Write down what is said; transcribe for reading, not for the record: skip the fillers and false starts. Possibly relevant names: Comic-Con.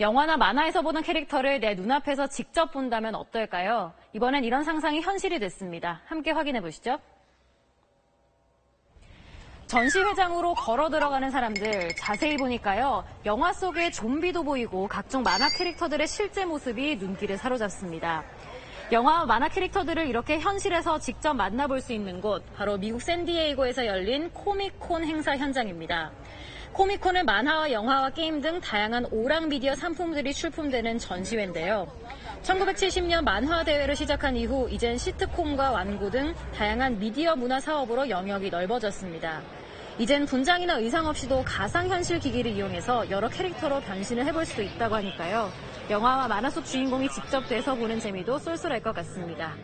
영화나 만화에서 보는 캐릭터를 내 눈앞에서 직접 본다면 어떨까요? 이번엔 이런 상상이 현실이 됐습니다. 함께 확인해 보시죠. 전시회장으로 걸어 들어가는 사람들, 자세히 보니까요, 영화 속의 좀비도 보이고 각종 만화 캐릭터들의 실제 모습이 눈길을 사로잡습니다. 영화 만화 캐릭터들을 이렇게 현실에서 직접 만나볼 수 있는 곳, 바로 미국 샌디에이고에서 열린 코믹콘 행사 현장입니다. 코믹콘은 만화와 영화와 게임 등 다양한 오락미디어 상품들이 출품되는 전시회인데요. 1970년 만화 대회를 시작한 이후 이젠 시트콤과 완구 등 다양한 미디어 문화 사업으로 영역이 넓어졌습니다. 이젠 분장이나 의상 없이도 가상현실 기기를 이용해서 여러 캐릭터로 변신을 해볼 수도 있다고 하니까요. 영화와 만화 속 주인공이 직접 돼서 보는 재미도 쏠쏠할 것 같습니다.